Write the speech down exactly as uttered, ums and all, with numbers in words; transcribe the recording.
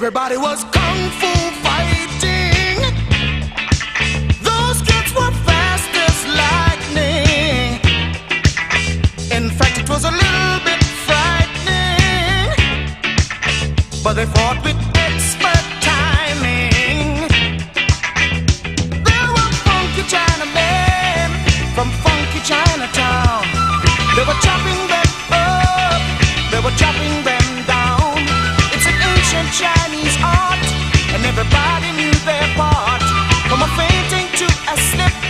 everybody was kung fu fighting. Those kids were fast as lightning. In fact, it was a little bit frightening, but they fought with expert timing. There were funky Chinamen from funky Chinatown. They were chopping them up, they were chopping them Chinese art, and everybody knew their part, from a fainting to a slip.